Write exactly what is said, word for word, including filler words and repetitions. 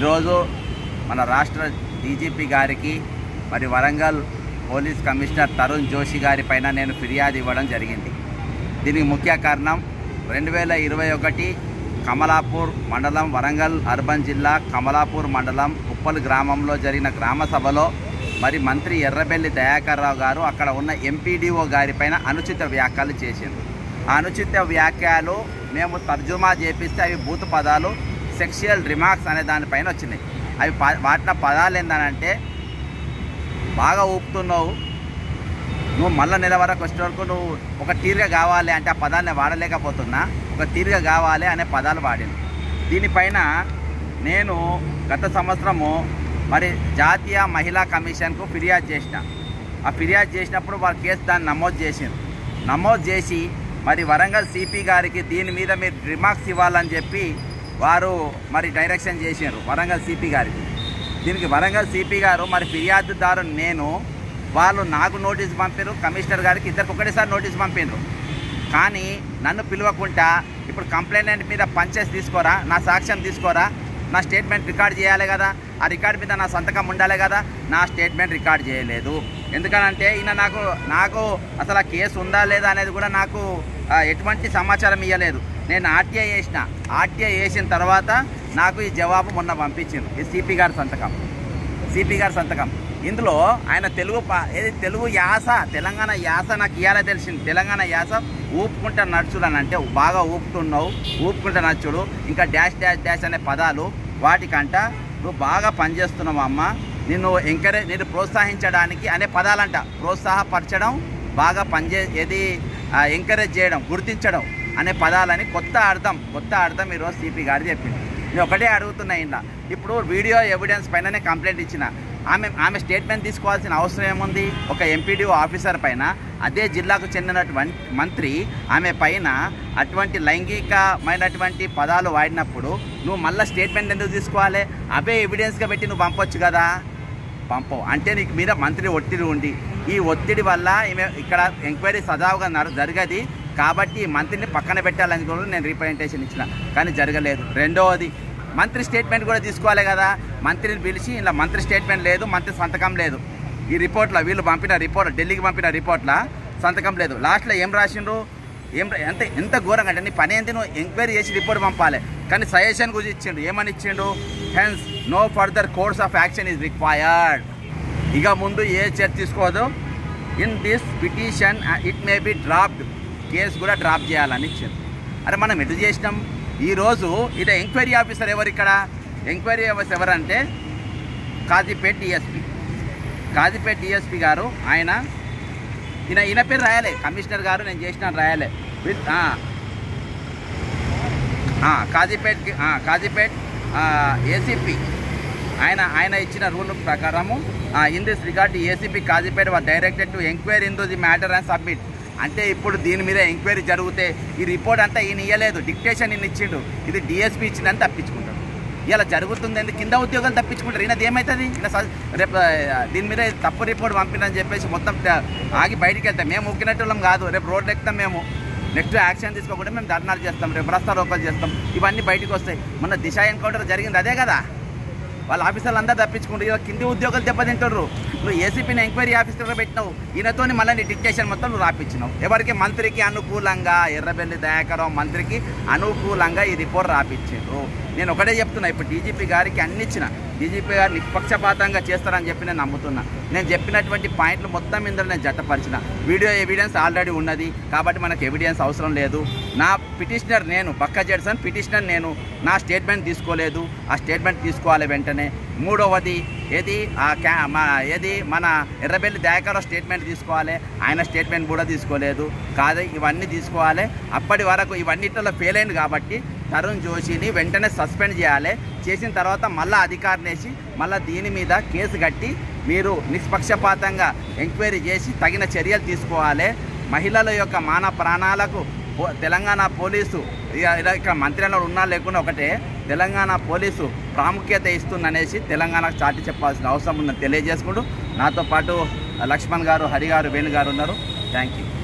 ఈరోజు మన రాష్ట్ర డీజీపీ గారికి మరి వరంగల్ పోలీస్ కమిషనర్ తరుణ్ జోషి గారి పైన నేను ఫిర్యాదు ఇవ్వడం జరిగింది. దీనికి ముఖ్య కారణం రెండు వేల ఇరవై ఒకటి కమలాపూర్ మండలం వరంగల్ అర్బన్ జిల్లా కమలాపూర్ మండలం ఉప్పల్ గ్రామంలో జరిగిన గ్రామ సభలో మరి మంత్రి ఎర్రబెల్లి దయాకర్ రావు గారు అక్కడ ఉన్న ఎంపీడీఓ గారి పైన అనుచిత వ్యాఖ్యలు చేసింది. ఆ అనుచిత వ్యాఖ్యలు మేము తర్జుమా చేపిస్తే అవి భూత పదాలు సెక్షువల్ రిమార్క్స్ అనే దానిపైన వచ్చినాయి. అవి వాటిన పదాలు ఏంటంటే బాగా ఊపుతున్నావు, నువ్వు మళ్ళీ నెల వరకు వచ్చే వరకు నువ్వు ఒక తీరుగా కావాలి అంటే ఆ పదాన్ని వాడలేకపోతున్నా, ఒక తీరుగా కావాలి అనే పదాలు వాడింది. దీనిపైన నేను గత సంవత్సరము మరి జాతీయ మహిళా కమిషన్కు ఫిర్యాదు చేసిన. ఆ ఫిర్యాదు చేసినప్పుడు వారు కేసు దాన్ని నమోదు చేసింది. నమోదు చేసి మరి వరంగల్ సిపి గారికి దీని మీద మీరు రిమార్క్స్ ఇవ్వాలని చెప్పి వారు మరి డైరెక్షన్ చేసినారు వరంగల్ సిపి గారికి. దీనికి వరంగల్ సిపి గారు మరి ఫిర్యాదుదారు నేను వాళ్ళు నాకు నోటీస్ పంపారు, కమిషనర్ గారికి ఇద్దరికి ఒకటేసారి నోటీస్ పంపినారు. కానీ నన్ను పిలవకుండా ఇప్పుడు కంప్లైంట్ మీద పంచెస్ తీసుకోరా, నా సాక్ష్యం తీసుకోరా, నా స్టేట్మెంట్ రికార్డ్ చేయాలి కదా, ఆ రికార్డ్ మీద నా సంతకం ఉండాలి కదా, నా స్టేట్మెంట్ రికార్డ్ చేయలేదు. ఎందుకనంటే ఈయన నాకు నాకు అసలు ఆ కేసు ఉందా లేదా అనేది కూడా నాకు ఎటువంటి సమాచారం ఇవ్వలేదు. నేను ఆర్టీఐ చేసిన, ఆర్టీఐ చేసిన తర్వాత నాకు ఈ జవాబు మొన్న పంపించింది. ఈ సిపి గారి సంతకం, సిపి గారి సంతకం. ఇందులో ఆయన తెలుగు ఏది తెలుగు యాస, తెలంగాణ యాస నాకు ఇవ్వాలో తెలిసింది. తెలంగాణ యాస ఊపుకుంటా నడుచుడు అని అంటే బాగా ఊపుతున్నావు, ఊపుకుంటా నడుచుడు, ఇంకా డాష్ డాష్ డాష్ అనే పదాలు వాటికంట నువ్వు బాగా పనిచేస్తున్నావు అమ్మ, నిన్ను ఎంకరేజ్ నేను ప్రోత్సహించడానికి అనే పదాలంట, ప్రోత్సాహపరచడం, బాగా పనిచే ఏది ఎంకరేజ్ చేయడం, గుర్తించడం అనే పదాలని కొత్త అర్థం కొత్త అర్థం ఈరోజు సిపి గారు చెప్పింది. నేను ఒకటే అడుగుతున్నా, ఇలా ఇప్పుడు వీడియో ఎవిడెన్స్ పైననే కంప్లైంట్ ఇచ్చిన, ఆమె ఆమె స్టేట్మెంట్ తీసుకోవాల్సిన అవసరం ఏముంది? ఒక ఎంపీడీఓ ఆఫీసర్ పైన అదే జిల్లాకు చెందినటువంటి మంత్రి ఆమె పైన అటువంటి లైంగికమైనటువంటి పదాలు వాడినప్పుడు నువ్వు మళ్ళీ స్టేట్మెంట్ ఎందుకు తీసుకోవాలి? అవే ఎవిడెన్స్గా పెట్టి నువ్వు పంపొచ్చు కదా. పంపవు అంటే నీకు మీద మంత్రి ఒత్తిడి ఉంది. ఈ ఒత్తిడి వల్ల ఈమె ఇక్కడ ఎంక్వైరీ సజావుగా జరగది కాబట్టి మంత్రిని పక్కన పెట్టాలని కూడా నేను రిప్రజెంటేషన్ ఇచ్చిన, కానీ జరగలేదు. రెండవది మంత్రి స్టేట్మెంట్ కూడా తీసుకోవాలి కదా, మంత్రిని పిలిచి ఇలా మంత్రి స్టేట్మెంట్ లేదు, మంత్రి సంతకం లేదు, ఈ రిపోర్ట్లో వీళ్ళు పంపిన రిపోర్ట్ ఢిల్లీకి పంపిన రిపోర్ట్లో సంతకం లేదు. లాస్ట్లో ఏం రాసిండ్రు, ఏం ఎంత ఎంత ఘోరంగా అంటే నీ పని ఏంటి, నువ్వు ఎంక్వైరీ చేసి రిపోర్ట్ పంపాలి, కానీ సజెషన్ గురించి ఇచ్చిండు. ఏమని ఇచ్చిండు? Hence no further course of action is required. ఇక ముందు ఏ చర్య తీసుకోదు, in this petition it may be dropped, case కూడా డ్రాప్ చేయాలని ఇచ్చింది. అరే మనం ఎటు చేసినాం? ఈరోజు ఇది ఎంక్వైరీ ఆఫీసర్ ఎవరు ఇక్కడ? ఎంక్వైరీ ఆఫీసర్ ఎవరంటే కాజీపేట్ డిఎస్పీ. కాజీపేట్ డిఎస్పీ గారు ఆయన ఈయన ఈయన పేరు రాయలే, కమిషనర్ గారు నేను చేసిన రాయలే. కాజీపేట్ కాజీపేట్ ఏసీపీ ఆయన ఆయన ఇచ్చిన రూల్ ప్రకారము in this regard ACP Kazipet was directed to enquiry into the matter and submit. అంటే ఇప్పుడు దీని మీద ఎంక్వైరీ జరిగితే ఈ రిపోర్ట్ అంతా ఈయన ఇవ్వలేదు, డిక్టేషన్ ఈయన ఇచ్చిండు, ఇది డిఎస్పీ ఇచ్చిందని తప్పించుకుంటాడు. ఇలా జరుగుతుంది ఎందుకు? కింద ఉద్యోగాలు తప్పించుకుంటారు. ఈయనది ఏమవుతుంది? ఇలా రేపు దీని మీద తప్పు రిపోర్ట్ పంపినని చెప్పేసి మొత్తం ఆగి బయటికి వెళ్తాం. మేము ఉక్కినట్టులం కాదు, రేపు రోడ్లు ఎక్కుతాం, మేము నెక్స్ట్ యాక్షన్ తీసుకోకుండా మేము ధర్నాలు చేస్తాం, రేపు రాస్తా రోకలు చేస్తాం, ఇవన్నీ బయటకు వస్తాయి. మొన్న దిశ ఎన్కౌంటర్ జరిగింది అదే కదా, వాళ్ళ ఆఫీసర్లు అందరూ తప్పించుకుంటారు. ఇలా కింది ఉద్యోగాలు దెబ్బతింటారు. నువ్వు ఏసీపీని ఎంక్వైరీ ఆఫీసర్గా పెట్టినావు, ఈయనతోని మళ్ళీ నీ డిక్టేషన్ మొత్తం నువ్వు రాపించినావు. ఎవరికి? మంత్రికి అనుకూలంగా, ఎర్రబెల్లి దయాకర్ రావు మంత్రికి అనుకూలంగా ఈ రిపోర్ట్ రాపించారు. నేను ఒకటే చెప్తున్నా, ఇప్పుడు డీజీపీ గారికి అన్ని ఇచ్చిన, డీజీపీ గారు నిష్పక్షపాతంగా చేస్తారని చెప్పి నేను నమ్ముతున్నా. నేను చెప్పినటువంటి పాయింట్లు మొత్తం ఇందులో నేను జతపరిచిన. వీడియో ఎవిడెన్స్ ఆల్రెడీ ఉన్నది కాబట్టి మనకు ఎవిడెన్స్ అవసరం లేదు. నా పిటిషనర్ నేను, బక్క జడ్సన్ పిటిషనర్ నేను, నా స్టేట్మెంట్ తీసుకోలేదు, ఆ స్టేట్మెంట్ తీసుకోవాలి వెంటనే. మూడవది ఏది క్యా ఏది మన ఎర్రబెల్లి దయాకర్ రావు స్టేట్మెంట్ తీసుకోవాలి, ఆయన స్టేట్మెంట్ కూడా తీసుకోలేదు కాదు, ఇవన్నీ తీసుకోవాలి. అప్పటి వరకు ఇవన్నిట్లో ఫెయిల్ అయింది కాబట్టి తరుణ్ జోషిని వెంటనే సస్పెండ్ చేయాలి. చేసిన తర్వాత మళ్ళీ అధికారిని వేసి మళ్ళీ దీని మీద కేసు కట్టి మీరు నిష్పక్షపాతంగా ఎంక్వైరీ చేసి తగిన చర్యలు తీసుకోవాలి. మహిళల యొక్క మాన ప్రాణాలకు తెలంగాణ పోలీసు, ఇక్కడ మంత్రిలో ఉన్నా లేకుండా ఒకటే, తెలంగాణ పోలీసు ప్రాముఖ్యత ఇస్తుందనేసి తెలంగాణకు చాటి చెప్పాల్సిన అవసరం ఉందని తెలియజేసుకుంటూ నాతో పాటు లక్ష్మణ్ గారు, హరి గారు, వేణు గారు ఉన్నారు. Thank you.